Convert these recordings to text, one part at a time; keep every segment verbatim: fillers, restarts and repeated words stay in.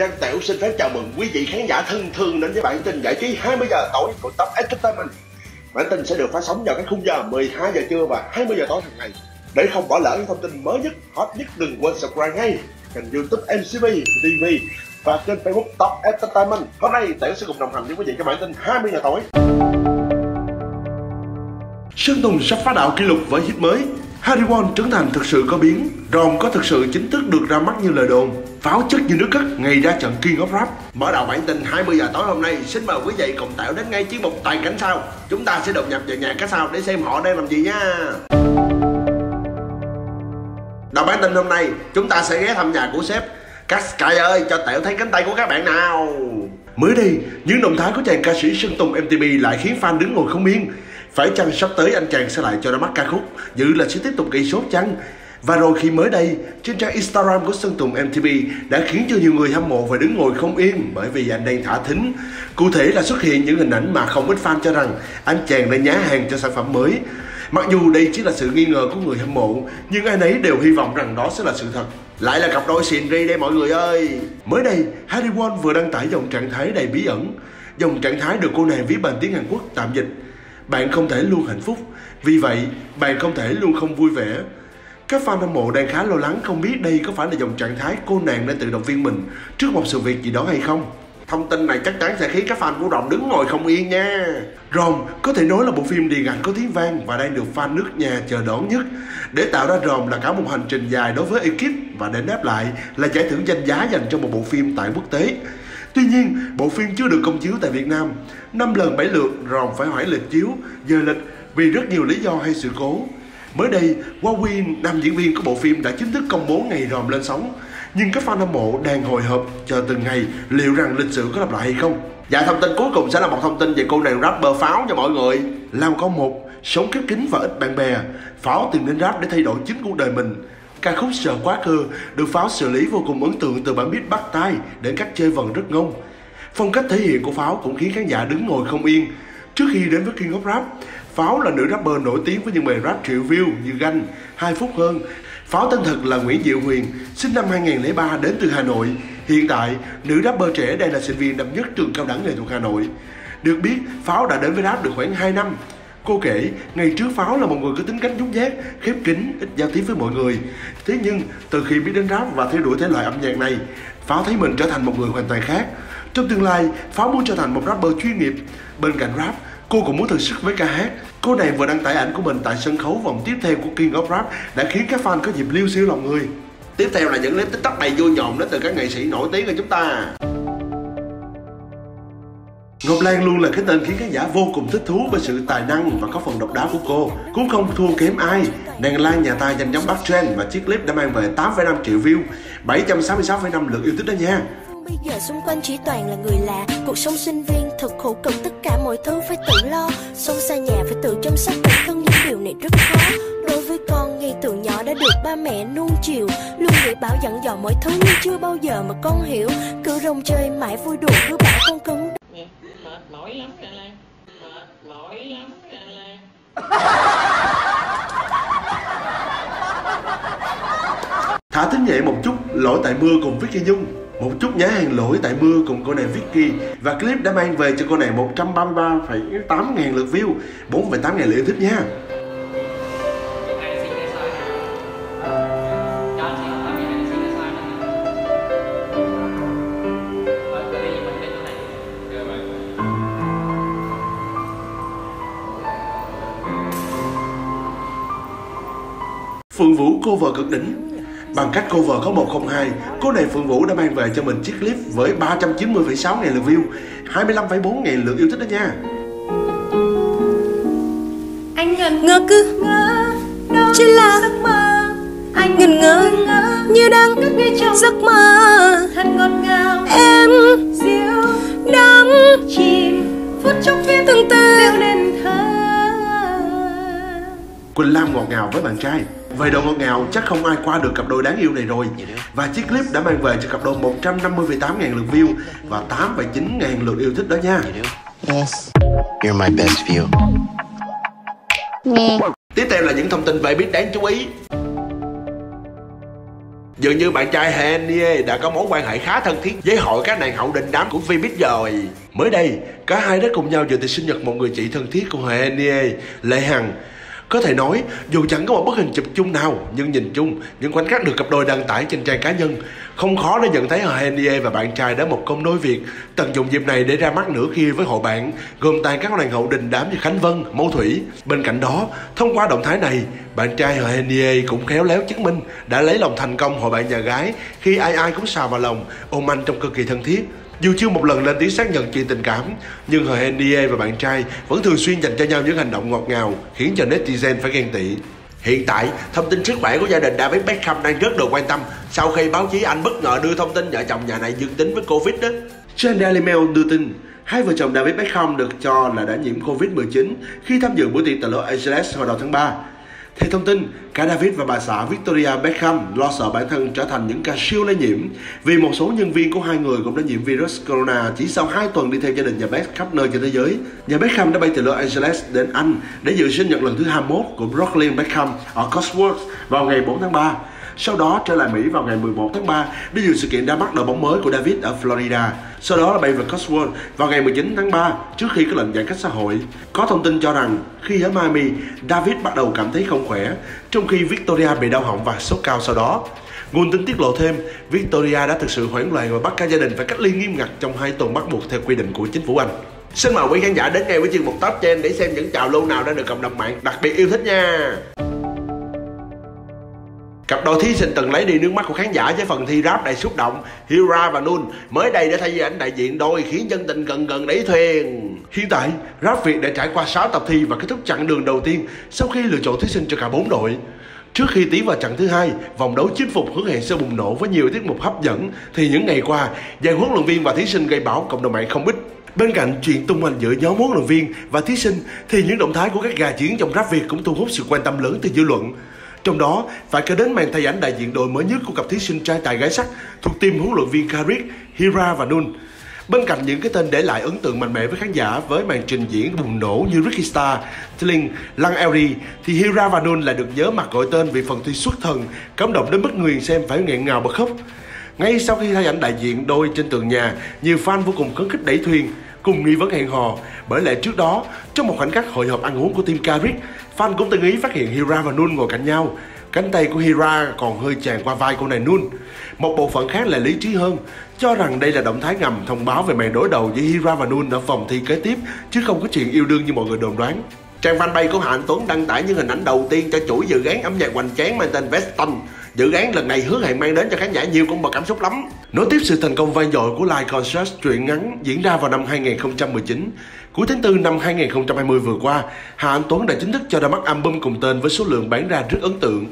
Giang Tiểu xin phép chào mừng quý vị khán giả thân thương đến với bản tin giải trí hai mươi giờ tối của Top Entertainment. Bản tin sẽ được phát sóng vào các khung giờ mười hai giờ trưa và hai mươi giờ tối hàng ngày. Để không bỏ lỡ những thông tin mới nhất, hot nhất, đừng quên subscribe ngay kênh YouTube em xê vê ti vi và kênh Facebook Top Entertainment. Hôm nay Tiểu sẽ cùng đồng hành với quý vị trong bản tin hai mươi giờ tối. Sơn Tùng sắp phá đạo kỷ lục với hit mới. Hari Won, Trấn Thành thực sự có biến. Ron có thực sự chính thức được ra mắt như lời đồn. Pháo chất như nước cất ngày ra trận King of Rap. Mở đầu bản tin hai mươi giờ tối hôm nay, xin mời quý vị cùng Tảo đến ngay chiến mục Tài Cảnh Sau. Chúng ta sẽ đột nhập vào nhà cái sau để xem họ đang làm gì nha. Đầu bản tin hôm nay, chúng ta sẽ ghé thăm nhà của sếp. Các Sky ơi, cho Tảo thấy cánh tay của các bạn nào. Mới đây, những động thái của chàng ca sĩ Sơn Tùng em tê pê lại khiến fan đứng ngồi không yên. Phải chăng sắp tới anh chàng sẽ lại cho ra mắt ca khúc, dự là sẽ tiếp tục gây sốt chăng? Và rồi khi mới đây, trên trang Instagram của Sơn Tùng em tê pê đã khiến cho nhiều người hâm mộ phải đứng ngồi không yên bởi vì anh đang thả thính. Cụ thể là xuất hiện những hình ảnh mà không ít fan cho rằng anh chàng đang nhá hàng cho sản phẩm mới. Mặc dù đây chỉ là sự nghi ngờ của người hâm mộ, nhưng ai nấy đều hy vọng rằng đó sẽ là sự thật. Lại là cặp đôi xịn ri đây mọi người ơi! Mới đây, Hari Won vừa đăng tải dòng trạng thái đầy bí ẩn. Dòng trạng thái được cô nàng viết bằng tiếng Hàn Quốc tạm dịch. Bạn không thể luôn hạnh phúc, vì vậy bạn không thể luôn không vui vẻ. Các fan hâm mộ đang khá lo lắng không biết đây có phải là dòng trạng thái cô nàng đang tự động viên mình trước một sự việc gì đó hay không. Thông tin này chắc chắn sẽ khiến các fan của Ron đứng ngồi không yên nha. Ron có thể nói là bộ phim điện ảnh có tiếng vang và đang được fan nước nhà chờ đón nhất. Để tạo ra Ron là cả một hành trình dài đối với ekip và để đáp lại là giải thưởng danh giá dành cho một bộ phim tại quốc tế. Tuy nhiên, bộ phim chưa được công chiếu tại Việt Nam. năm lần bảy lượt, Ron phải hoãn lịch chiếu, giờ lịch vì rất nhiều lý do hay sự cố. Mới đây, Wawin, nam diễn viên của bộ phim đã chính thức công bố ngày Ron lên sóng. Nhưng các fan hâm mộ đang hồi hộp chờ từng ngày liệu rằng lịch sử có lặp lại hay không. Và thông tin cuối cùng sẽ là một thông tin về cô nàng rapper Pháo nha mọi người. Làm con một, sống khép kín và ít bạn bè, Pháo tìm đến rap để thay đổi chính cuộc đời mình. Ca khúc Sợ Quá Cơ được Pháo xử lý vô cùng ấn tượng từ bản beat bắt tai đến cách chơi vần rất ngông. Phong cách thể hiện của Pháo cũng khiến khán giả đứng ngồi không yên. Trước khi đến với King of Rap, Pháo là nữ rapper nổi tiếng với những bài rap triệu view như Ganh, hai phút hơn. Pháo tên thật là Nguyễn Diệu Huyền, sinh năm hai nghìn không trăm lẻ ba đến từ Hà Nội. Hiện tại, nữ rapper trẻ đang là sinh viên năm nhất trường cao đẳng nghệ thuật Hà Nội. Được biết, Pháo đã đến với rap được khoảng hai năm. Cô kể, ngày trước Pháo là một người có tính cách nhút nhát, khép kín, ít giao tiếp với mọi người. Thế nhưng, từ khi biết đến rap và theo đuổi thể loại âm nhạc này, Pháo thấy mình trở thành một người hoàn toàn khác. Trong tương lai, Pháo muốn trở thành một rapper chuyên nghiệp. Bên cạnh rap, cô cũng muốn thử sức với ca hát. Cô này vừa đăng tải ảnh của mình tại sân khấu vòng tiếp theo của King of Rap đã khiến các fan có dịp liêu siêu lòng người. Tiếp theo là những clip TikTok đầy vui nhộn đến từ các nghệ sĩ nổi tiếng của chúng ta. Ngọc Lan luôn là cái tên khiến khán giả vô cùng thích thú với sự tài năng và có phần độc đáo của cô. Cũng không thua kém ai, nàng Lan nhà ta giành nhóm Bắc Trend và chiếc clip đã mang về tám phẩy năm triệu view, bảy trăm sáu mươi sáu phẩy năm lượt yêu thích đó nha. Bây giờ xung quanh chỉ toàn là người lạ, cuộc sống sinh viên thật khổ cực, tất cả mọi thứ phải tự lo, sống xa nhà phải tự chăm sóc bản thân, những điều này rất khó. Đối với con, ngay từ nhỏ đã được ba mẹ nuông chiều, luôn bị bảo dặn dò mọi thứ nhưng chưa bao giờ mà con hiểu, cứ rong chơi mãi vui đùa cứ bảo con cứng. Mệt mỏi lắm cả Lan, mệt mỏi lắm cả Lan. Thả thính nhẹ một chút, lỗi tại mưa cùng Vicky Nhung. Một chút nhá hàng lỗi tại mưa cùng cô nàng Vicky và clip đã mang về cho cô nàng một trăm ba mươi ba phẩy tám ngàn lượt view, bốn phẩy tám ngàn lượt yêu thích nha. Phương Vũ cover cực đỉnh. Bằng cách cover có một không hai, cô này Phương Vũ đã mang về cho mình chiếc clip với ba trăm chín mươi phẩy sáu ngàn lượt view, hai mươi lăm phẩy bốn ngàn lượt yêu thích đó nha. Anh ngần ngơ cứ ngỡ, chỉ là giấc mơ. Anh ngần ngơ như đang ngất ngây trong giấc mơ. Thật ngọt ngào, em diêu đắm chìm phút chốc thiên tương tư. Quỳnh Lam ngọt ngào với bạn trai. Về độ ngọt ngào chắc không ai qua được cặp đôi đáng yêu này rồi. Và chiếc clip đã mang về cho cặp đôi một trăm năm mươi phẩy tám ngàn lượt view và tám phẩy chín ngàn lượt yêu thích đó nha. Yes. You're my best view. Yeah. Tiếp theo là những thông tin về Vbiz đáng chú ý. Dường như bạn trai H'Hen Niê đã có mối quan hệ khá thân thiết với hội các nàng hậu đình đám của Vbiz rồi. Mới đây, cả hai đã cùng nhau dự tiệc sinh nhật một người chị thân thiết của H'Hen Niê, Lê Hằng. Có thể nói, dù chẳng có một bức hình chụp chung nào, nhưng nhìn chung, những khoảnh khắc được cặp đôi đăng tải trên trang cá nhân, không khó để nhận thấy H'Hen Niê và bạn trai đã một công đôi việc, tận dụng dịp này để ra mắt nửa kia với hội bạn, gồm toàn các nàng hậu đình đám như Khánh Vân, Mâu Thủy. Bên cạnh đó, thông qua động thái này, bạn trai H'Hen Niê cũng khéo léo chứng minh đã lấy lòng thành công hội bạn nhà gái khi ai ai cũng xào vào lòng, ôm anh trong cực kỳ thân thiết. Dù chưa một lần lên tiếng xác nhận chuyện tình cảm, nhưng H'Hen Niê và bạn trai vẫn thường xuyên dành cho nhau những hành động ngọt ngào khiến cho netizen phải ghen tị. Hiện tại, thông tin sức khỏe của gia đình David Beckham đang rất được quan tâm sau khi báo chí Anh bất ngờ đưa thông tin vợ chồng nhà này dương tính với Covid đó. Trên Daily Mail đưa tin, hai vợ chồng David Beckham được cho là đã nhiễm Covid mười chín khi tham dự buổi tiệc tại Los Angeles hồi đầu tháng ba. Theo thông tin, cả David và bà xã Victoria Beckham lo sợ bản thân trở thành những ca siêu lây nhiễm vì một số nhân viên của hai người cũng đã nhiễm virus corona chỉ sau hai tuần đi theo gia đình nhà Beckham khắp nơi trên thế giới. Nhà Beckham đã bay từ Los Angeles đến Anh để dự sinh nhật lần thứ hai mươi mốt của Brooklyn Beckham ở Cosworth vào ngày bốn tháng ba. Sau đó trở lại Mỹ vào ngày mười một tháng ba để dự sự kiện ra mắt đội bóng mới của David ở Florida. Sau đó là bay về Cosworth vào ngày mười chín tháng ba trước khi có lệnh giãn cách xã hội. Có thông tin cho rằng khi ở Miami, David bắt đầu cảm thấy không khỏe, trong khi Victoria bị đau họng và sốt cao sau đó. Nguồn tin tiết lộ thêm, Victoria đã thực sự hoảng loạn và bắt cả gia đình phải cách ly nghiêm ngặt trong hai tuần bắt buộc theo quy định của chính phủ Anh. Xin mời quý khán giả đến ngay với chương mục Top Trend để xem những trào lưu nào đang được cộng đồng mạng đặc biệt yêu thích nha. Cặp đôi thí sinh từng lấy đi nước mắt của khán giả với phần thi rap đầy xúc động Hira và Noon mới đây đã thay vì ảnh đại diện đôi khiến dân tình gần gần đẩy thuyền. Hiện tại, Rap Việt đã trải qua sáu tập thi và kết thúc chặng đường đầu tiên sau khi lựa chọn thí sinh cho cả bốn đội. Trước khi tiến vào chặng thứ hai, vòng đấu chinh phục hứa hẹn sẽ bùng nổ với nhiều tiết mục hấp dẫn thì những ngày qua, dàn huấn luyện viên và thí sinh gây bão cộng đồng mạng không ít. Bên cạnh chuyện tung hoành giữa nhóm huấn luyện viên và thí sinh thì những động thái của các gà chiến trong Rap Việt cũng thu hút sự quan tâm lớn từ dư luận. Trong đó, phải kể đến màn thay ảnh đại diện đội mới nhất của cặp thí sinh trai tài gái sắc thuộc team huấn luyện viên Karik, Hira và Noon. Bên cạnh những cái tên để lại ấn tượng mạnh mẽ với khán giả với màn trình diễn bùng nổ như Ricky Star, Tling, Lăng lờ đê, thì Hira và Noon lại được nhớ mặt gọi tên vì phần thi xuất thần, cảm động đến mức người xem phải nghẹn ngào bật khóc. Ngay sau khi thay ảnh đại diện đôi trên tường nhà, nhiều fan vô cùng khấn khích đẩy thuyền, cùng nghi vấn hẹn hò. Bởi lẽ trước đó, trong một khoảnh khắc hội họp ăn uống của team Karik, fan cũng từng ý phát hiện Hira và Noon ngồi cạnh nhau. Cánh tay của Hira còn hơi tràn qua vai cô này Noon. Một bộ phận khác là lý trí hơn, cho rằng đây là động thái ngầm thông báo về màn đối đầu giữa Hira và Noon ở vòng thi kế tiếp, chứ không có chuyện yêu đương như mọi người đồn đoán. Trang fanpage của Hà Anh Tuấn đăng tải những hình ảnh đầu tiên cho chuỗi dự án âm nhạc hoành tráng mang tên Weston. Dự án lần này hứa hẹn mang đến cho khán giả nhiều cung bậc cảm xúc lắm. Nối tiếp sự thành công vang dội của live concert truyện ngắn diễn ra vào năm hai nghìn không trăm mười chín, cuối tháng tư năm hai nghìn không trăm hai mươi vừa qua, Hà Anh Tuấn đã chính thức cho ra mắt album cùng tên với số lượng bán ra rất ấn tượng.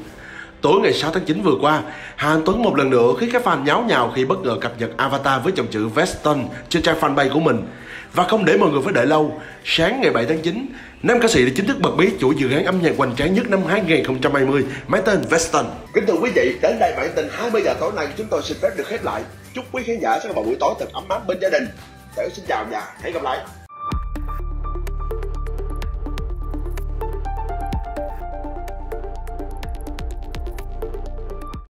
Tối ngày sáu tháng chín vừa qua, Hà Anh Tuấn một lần nữa khiến các fan nháo nhào khi bất ngờ cập nhật avatar với dòng chữ Weston trên trang fanpage của mình. Và không để mọi người phải đợi lâu, sáng ngày bảy tháng chín, nam ca sĩ đã chính thức bật mí chuỗi dự án âm nhạc hoành tráng nhất năm hai nghìn không trăm hai mươi, mang tên Weston. Kính thưa quý vị, đến đây bản tin hai mươi giờ tối nay chúng tôi xin phép được khép lại. Chúc quý khán giả sẽ có một buổi tối thật ấm áp bên gia đình. Tớ xin chào và hẹn gặp lại.